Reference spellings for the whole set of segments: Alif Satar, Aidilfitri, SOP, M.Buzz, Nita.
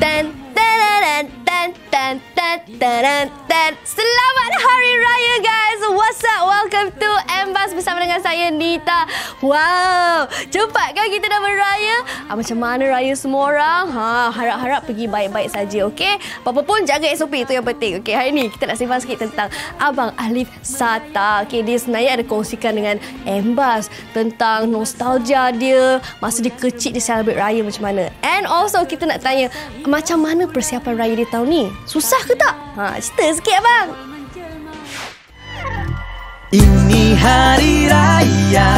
Tan tan tan tan tan tan. Selamat Hari Raya guys. What's up? Welcome to M.Buzz bersama dengan saya Nita. Wow, cepat kan kita dah beraya? Macam mana raya semua orang? Harap-harap pergi baik-baik saja, okey? Apa-apa pun jaga SOP, itu yang penting. Okey, hari ni kita nak sembang sikit tentang Abang Alif Satar. Okey, dia sebenarnya ada kongsikan dengan M.Buzz tentang nostalgia dia masa dia kecil dia celebrate raya macam mana. And also kita nak tanya macam mana persiapan raya dia tahun ni? Susah ke tak? Cerita sikit abang. Ini hari raya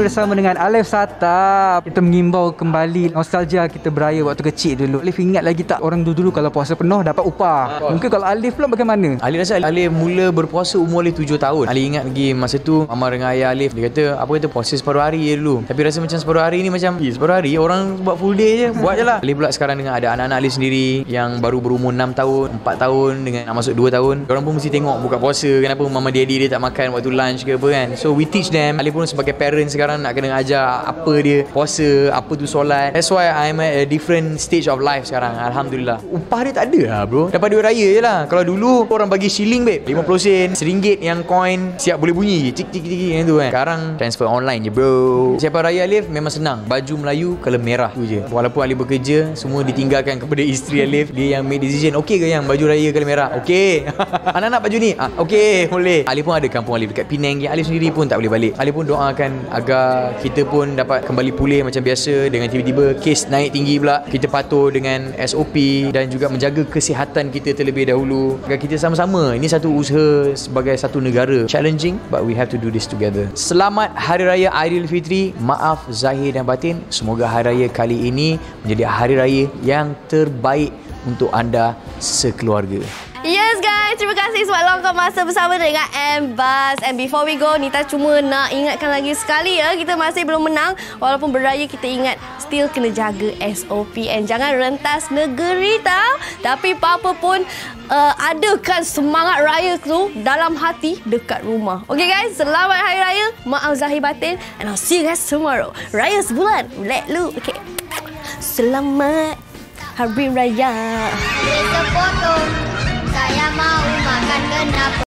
bersama dengan Alif Satar. Kita mengimbau kembali nostalgia kita beraya waktu kecil dulu. Alif ingat lagi tak orang dulu kalau puasa penuh dapat upah? Mungkin kalau Alif pula bagaimana? Alif rasa Alif mula berpuasa umur Alif 7 tahun. Alif ingat lagi masa tu mama dengan ayah Alif, dia kata apa kata puasa separuh hari je dulu. Tapi rasa macam separuh hari ni macam separuh hari orang buat full day je, buat je lah. Alif pula sekarang dengan ada anak-anak Alif sendiri yang baru berumur 6 tahun, 4 tahun dengan nak masuk 2 tahun. Orang pun mesti tengok buka puasa kenapa mama daddy dia tak makan waktu lunch ke apa kan. So we teach them. Alif pun sebagai parents sekarang nak kena ajar apa dia puasa, apa tu solat. That's why I'm at a different stage of life sekarang. Alhamdulillah. Upah dia tak ada lah bro, dapat duit raya je lah. Kalau dulu orang bagi shilling babe, 50 sen, RM1 yang coin siap boleh bunyi cik cik cik yang tu kan. Sekarang transfer online je bro. Siapa raya Alif memang senang, baju Melayu color merah tu je. Walaupun Alif bekerja, semua ditinggalkan kepada isteri Alif. Dia yang make decision, okey ke yang baju raya color merah? Okey. Anak-anak baju ni? Okey, boleh. Alif pun ada kampung Alif dekat Penang yang Alif sendiri pun tak boleh balik. Alif pun doakan agar kita pun dapat kembali pulih macam biasa. Dengan tiba-tiba kes naik tinggi pula, kita patuh dengan SOP dan juga menjaga kesihatan kita terlebih dahulu agar kita sama-sama. Ini satu usaha sebagai satu negara. Challenging but we have to do this together. Selamat Hari Raya Aidilfitri. Maaf zahir dan batin. Semoga Hari Raya kali ini menjadi Hari Raya yang terbaik untuk anda sekeluarga. Yes guys, terima kasih sebab luangkan masa bersama dengan M.Buzz. And before we go, Nita cuma nak ingatkan lagi sekali ya, kita masih belum menang. Walaupun beraya, kita ingat still kena jaga SOP and jangan rentas negeri tau. Tapi apa-apa pun, adakan semangat raya tu dalam hati dekat rumah. Okay guys, selamat Hari Raya, maaf zahir batin, and I'll see you guys tomorrow. Raya sebulan, let lu. Okay, selamat Hari Raya. Kita potong. Saya mau makan kenapa?